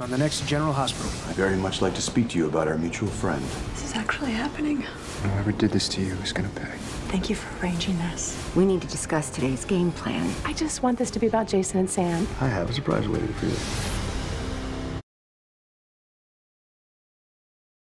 on the next General Hospital. I'd very much like to speak to you about our mutual friend. This is actually happening. Whoever did this to you is gonna pay. Thank you for arranging this. We need to discuss today's game plan. I just want this to be about Jason and Sam. I have a surprise waiting for you.